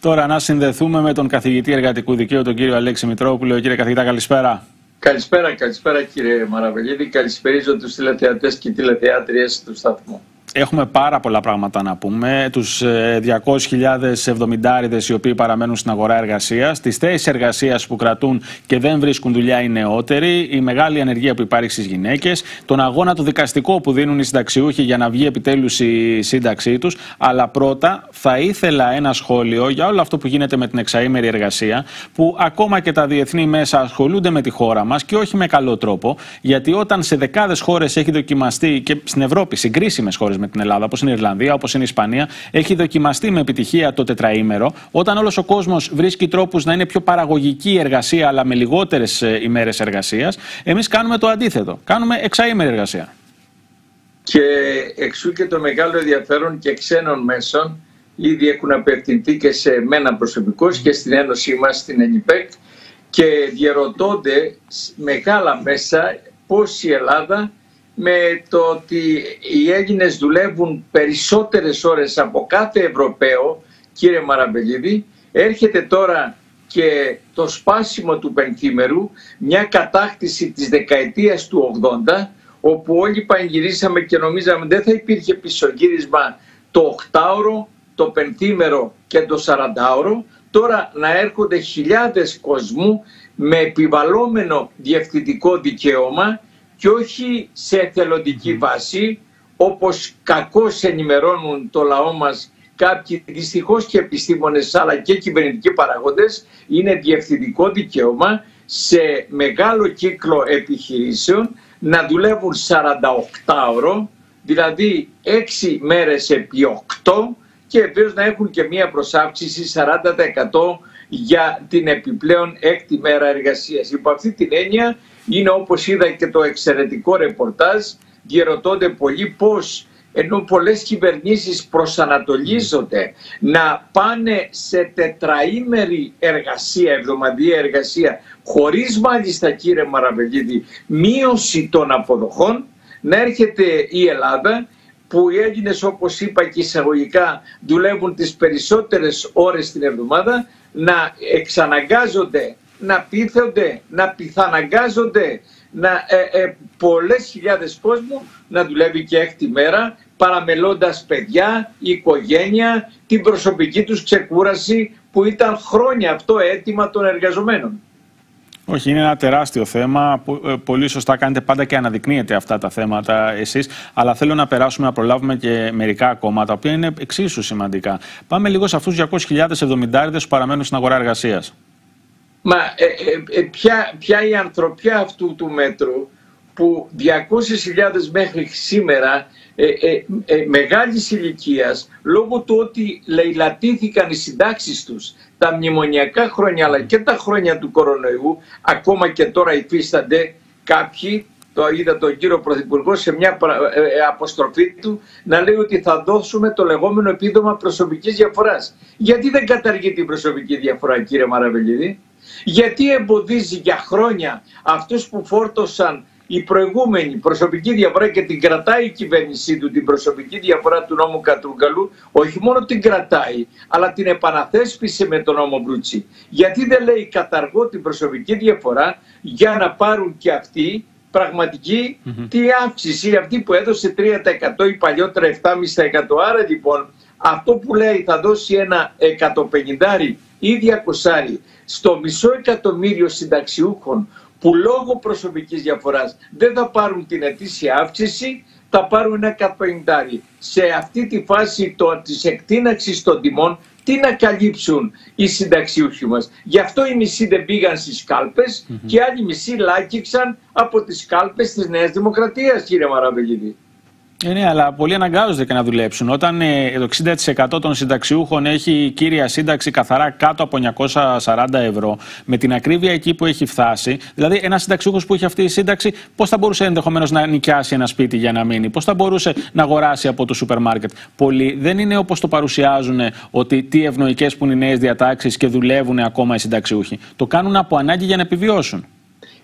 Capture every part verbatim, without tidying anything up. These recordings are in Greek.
Τώρα να συνδεθούμε με τον καθηγητή εργατικού δικαίου, τον κύριο Αλέξη Μητρόπουλο. Κύριε καθηγητά, καλησπέρα. Καλησπέρα, καλησπέρα κύριε Μαραβελίδη. Καλησπέριζω τους τηλεθεατές και τηλεθεάτριες του σταθμού. Έχουμε πάρα πολλά πράγματα να πούμε. Τους διακόσιες χιλιάδες εβδομηντάρηδες οι οποίοι παραμένουν στην αγορά εργασίας, τις θέσεις εργασίας που κρατούν και δεν βρίσκουν δουλειά οι νεότεροι, η μεγάλη ανεργία που υπάρχει στις γυναίκες, τον αγώνα το δικαστικό που δίνουν οι συνταξιούχοι για να βγει επιτέλους η σύνταξή τους. Αλλά πρώτα θα ήθελα ένα σχόλιο για όλο αυτό που γίνεται με την εξαήμερη εργασία, που ακόμα και τα διεθνή μέσα ασχολούνται με τη χώρα μας και όχι με καλό τρόπο, γιατί όταν σε δεκάδες χώρες έχει δοκιμαστεί και στην Ευρώπη συγκρίσιμες χώρες με την Ελλάδα, όπως είναι η Ιρλανδία, όπως είναι η Ισπανία, έχει δοκιμαστεί με επιτυχία το τετραήμερο. Όταν όλος ο κόσμος βρίσκει τρόπους να είναι πιο παραγωγική η εργασία, αλλά με λιγότερες ημέρες εργασίας, εμείς κάνουμε το αντίθετο. Κάνουμε εξαήμερη εργασία. Και εξού και το μεγάλο ενδιαφέρον και ξένων μέσων, ήδη έχουν απευθυνθεί και σε εμένα προσωπικώς και στην Ένωσή μας, στην ΕΝΙΠΕΚ, και διαρωτώνται μεγάλα μέσα πώς η Ελλάδα, με το ότι οι Έλληνες δουλεύουν περισσότερες ώρες από κάθε Ευρωπαίο, κύριε Μαραβελίδη, έρχεται τώρα και το σπάσιμο του πενθήμερου, μια κατάκτηση της δεκαετίας του ογδόντα, όπου όλοι πανηγυρίσαμε και νομίζαμε δεν θα υπήρχε πισωγύρισμα το οκτάωρο, το πενθήμερο και το σαραντάωρο. Τώρα να έρχονται χιλιάδες κόσμου με επιβαλλόμενο διευθυντικό δικαίωμα και όχι σε εθελοντική βάση, όπως κακώς ενημερώνουν το λαό μας κάποιοι δυστυχώς και επιστήμονες αλλά και κυβερνητικοί παραγόντες. Είναι διευθυντικό δικαίωμα σε μεγάλο κύκλο επιχειρήσεων να δουλεύουν σαράντα οκτώ ώρο, δηλαδή έξι μέρες επί οκτώ, και βεβαίως να έχουν και μία προσάυξηση σαράντα τοις εκατό για την επιπλέον έκτη μέρα εργασίας. Υπό αυτή την έννοια είναι, όπως είδα και το εξαιρετικό ρεπορτάζ, διερωτώνται πολλοί πώς, ενώ πολλές κυβερνήσεις προσανατολίζονται να πάνε σε τετραήμερη εργασία, εβδομαδιαία εργασία, χωρίς μάλιστα κύριε Μαραβελίδη μείωση των αποδοχών, να έρχεται η Ελλάδα, που οι Έλληνες, όπως είπα και εισαγωγικά, δουλεύουν τις περισσότερες ώρες την εβδομάδα, να εξαναγκάζονται, να πείθονται, να πιθαναγκάζονται να, ε, ε, πολλές χιλιάδες κόσμου να δουλεύει και έκτη μέρα, παραμελώντας παιδιά, οικογένεια, την προσωπική τους ξεκούραση, που ήταν χρόνια αυτό αίτημα των εργαζομένων. Όχι, είναι ένα τεράστιο θέμα. Πολύ σωστά κάνετε πάντα και αναδεικνύετε αυτά τα θέματα εσείς. Αλλά θέλω να περάσουμε να προλάβουμε και μερικά ακόμα, τα οποία είναι εξίσου σημαντικά. Πάμε λίγο σε αυτούς τους διακόσιες χιλιάδες εβδομηντάρηδες που παραμένουν στην αγορά εργασίας. Μα ε, ε, ποια, ποια η ανθρωπιά αυτού του μέτρου, που διακόσιες χιλιάδες μέχρι σήμερα ε, ε, ε, μεγάλης ηλικίας, λόγω του ότι λαιλατήθηκαν οι συντάξεις τους τα μνημονιακά χρόνια αλλά και τα χρόνια του κορονοϊού, ακόμα και τώρα υφίστανται κάποιοι, το είδα τον κύριο Πρωθυπουργό σε μια αποστροφή του να λέει ότι θα δώσουμε το λεγόμενο επίδομα προσωπικής διαφοράς. Γιατί δεν καταργεί την προσωπική διαφορά κύριε Μαραβελίδη? Γιατί εμποδίζει για χρόνια αυτούς που φόρτωσαν η προηγούμενη προσωπική διαφορά και την κρατάει η κυβέρνησή του, την προσωπική διαφορά του νόμου Κατρούγκαλου, όχι μόνο την κρατάει, αλλά την επαναθέσπισε με τον νόμο Μπρούτσι? Γιατί δεν λέει καταργώ την προσωπική διαφορά για να πάρουν και αυτοί πραγματική mm-hmm. τη αύξηση, αυτή που έδωσε τρία τοις εκατό ή παλιότερα επτά κόμμα πέντε τοις εκατό. Άρα λοιπόν αυτό που λέει θα δώσει ένα εκατόν πενήντα ή διακόσια στο μισό εκατομμύριο συνταξιούχων, που λόγω προσωπικής διαφοράς δεν θα πάρουν την ετήσια αύξηση, θα πάρουν ένα εκατόν πενήντα. Σε αυτή τη φάση το, της εκτείναξης των τιμών, τι να καλύψουν οι συνταξιούχοι μας? Γι' αυτό οι μισοί δεν πήγαν στις κάλπες mm-hmm. και άλλοι μισοί λάκηξαν από τις κάλπες της Νέας Δημοκρατίας, κύριε Μαραβελίδη. Ε, ναι, αλλά πολλοί αναγκάζονται και να δουλέψουν. Όταν ε, το εξήντα τοις εκατό των συνταξιούχων έχει κύρια σύνταξη καθαρά κάτω από εννιακόσια σαράντα ευρώ, με την ακρίβεια εκεί που έχει φτάσει, δηλαδή ένας συνταξιούχος που έχει αυτή η σύνταξη, πώς θα μπορούσε ενδεχομένως να νοικιάσει ένα σπίτι για να μείνει? Πώς θα μπορούσε να αγοράσει από το σούπερ μάρκετ? Πολλοί δεν είναι όπως το παρουσιάζουν, ότι τι ευνοϊκές που είναι οι νέες διατάξεις και δουλεύουν ακόμα οι συνταξιούχοι. Το κάνουν από ανάγκη για να επιβιώσουν.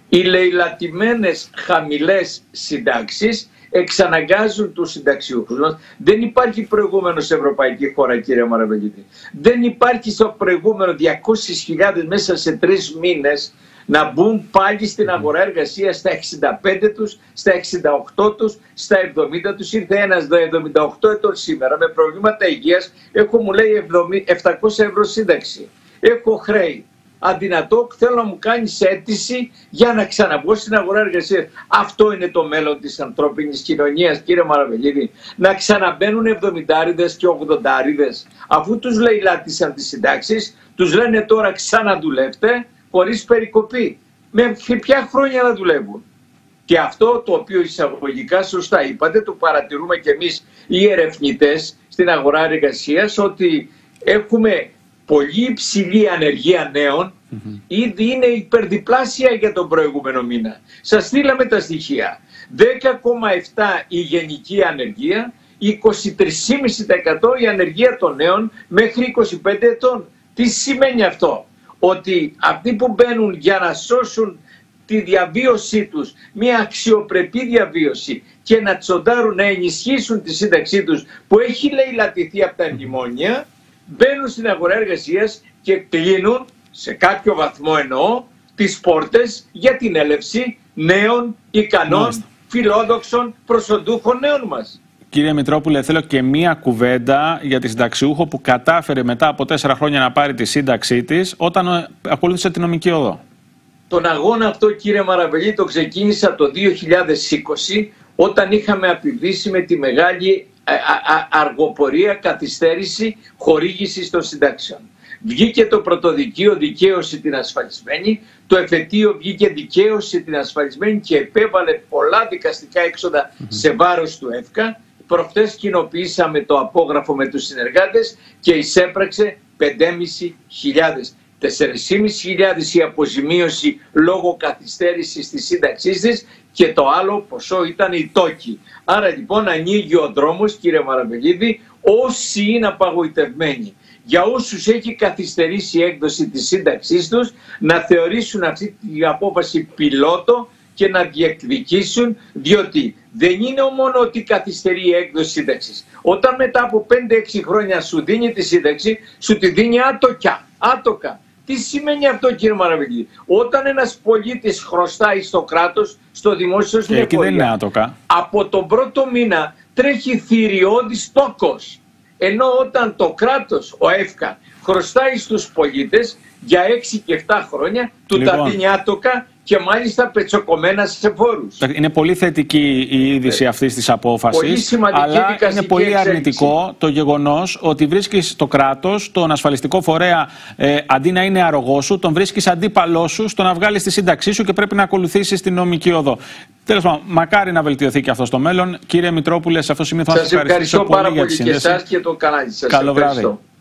Οι λεηλατημένες χαμηλές συντάξεις εξαναγκάζουν τους συνταξιούχους μας. Δεν υπάρχει προηγούμενο σε ευρωπαϊκή χώρα, κύριε Μαραβελίδη. Δεν υπάρχει στο προηγούμενο διακόσιες χιλιάδες μέσα σε τρεις μήνες να μπουν πάλι στην αγορά εργασίας στα εξήντα πέντε τους, στα εξήντα οκτώ τους, στα εβδομήντα τους. Ήρθε ένας εβδομήντα οκτώ ετών σήμερα με προβλήματα υγείας. Έχω, μου λέει, επτακόσια ευρώ σύνταξη. Έχω χρέη. Αδυνατό, θέλω να μου κάνεις αίτηση για να ξαναμπω στην αγορά εργασίας. Αυτό είναι το μέλλον της ανθρώπινης κοινωνίας, κύριε Μαραβελίδη. Να ξαναμπαίνουν εβδομηντάριδες και ογδοντάριδες. Αφού τους λέει λάτησαν τις συντάξεις, τους λένε τώρα ξαναδουλεύτε χωρίς περικοπή. Με ποια χρόνια να δουλεύουν. Και αυτό το οποίο εισαγωγικά σωστά είπατε, το παρατηρούμε και εμείς οι ερευνητές στην αγορά εργασίας, ότι έχουμε πολύ υψηλή ανεργία νέων, mm-hmm. ήδη είναι υπερδιπλάσια για τον προηγούμενο μήνα. Σας στείλαμε τα στοιχεία. δέκα κόμμα επτά η γενική ανεργία, είκοσι τρία κόμμα πέντε τοις εκατό η ανεργία των νέων μέχρι είκοσι πέντε ετών. Τι σημαίνει αυτό? Ότι αυτοί που μπαίνουν για να σώσουν τη διαβίωσή τους, μια αξιοπρεπή διαβίωση, και να τσοντάρουν να ενισχύσουν τη σύνταξή τους που έχει λαϊλατηθεί από τα μνημόνια, μπαίνουν στην αγορά εργασίας και κλείνουν, σε κάποιο βαθμό εννοώ, τις πόρτες για την έλευση νέων, ικανών, Μάλιστα. φιλόδοξων, προσοντούχων νέων μας. Κύριε Μητρόπουλε, θέλω και μία κουβέντα για τη συνταξιούχο που κατάφερε μετά από τέσσερα χρόνια να πάρει τη σύνταξή της όταν ακολούθησε την νομική οδό. Τον αγώνα αυτό, κύριε Μαραβελή, το ξεκίνησα το δύο χιλιάδες είκοσι, όταν είχαμε απειβήσει με τη μεγάλη Α, α, αργοπορία, καθυστέρηση χορήγησης των συντάξεων. Βγήκε το πρωτοδικείο δικαίωση την ασφαλισμένη, το εφετείο βγήκε δικαίωση την ασφαλισμένη και επέβαλε πολλά δικαστικά έξοδα mm-hmm. σε βάρος του ΕΦΚΑ. Προχτές κοινοποιήσαμε το απόγραφο με τους συνεργάτες και εισέπραξε πέντε χιλιάδες πεντακόσιους. τέσσερις χιλιάδες πεντακόσιους η αποζημίωση λόγω καθυστέρησης της σύνταξής της και το άλλο ποσό ήταν η τόκη. Άρα λοιπόν ανοίγει ο δρόμος, κύριε Μαραβελίδη, όσοι είναι απαγοητευμένοι, για όσους έχει καθυστερήσει η έκδοση της σύνταξής τους, να θεωρήσουν αυτή την απόφαση πιλότο και να διεκδικήσουν, διότι δεν είναι μόνο ότι καθυστερεί η έκδοση σύνταξης. Όταν μετά από πέντε έξι χρόνια σου δίνει τη σύνταξη, σου τη δίνει άτοκα. άτοκα. Τι σημαίνει αυτό, κύριε Μαραβελίδη? Όταν ένας πολίτης χρωστάει στο κράτος, στο δημόσιο, στην εφορία, από τον πρώτο μήνα τρέχει θηριώδης τόκος. Ενώ όταν το κράτος, ο ΕΦΚΑ, χρωστάει στους πολίτες για έξι και επτά χρόνια, του λοιπόν. τα δίνει άτοκα και μάλιστα πετσοκομμένα σε φόρους. Είναι πολύ θετική η είδηση αυτής της απόφασης, αλλά είναι πολύ αρνητικό εξέλιξη. το γεγονός ότι βρίσκεις το κράτος, τον ασφαλιστικό φορέα, ε, αντί να είναι αρρωγός σου, τον βρίσκεις αντίπαλό σου στο να βγάλεις τη σύνταξή σου και πρέπει να ακολουθήσεις την νομική οδό. Τέλος πάντων, μακάρι να βελτιωθεί και αυτό στο μέλλον. Κύριε Μητρόπουλε, σε αυτό το σημείο θα σας ευχαριστήσω, ευχαριστώ πάρα πολύ, πολύ για τη συνέντευξη. Σας ευχαριστώ πάρα πολύ και εσάς και το κανάλι σας. Καλό βράδυ.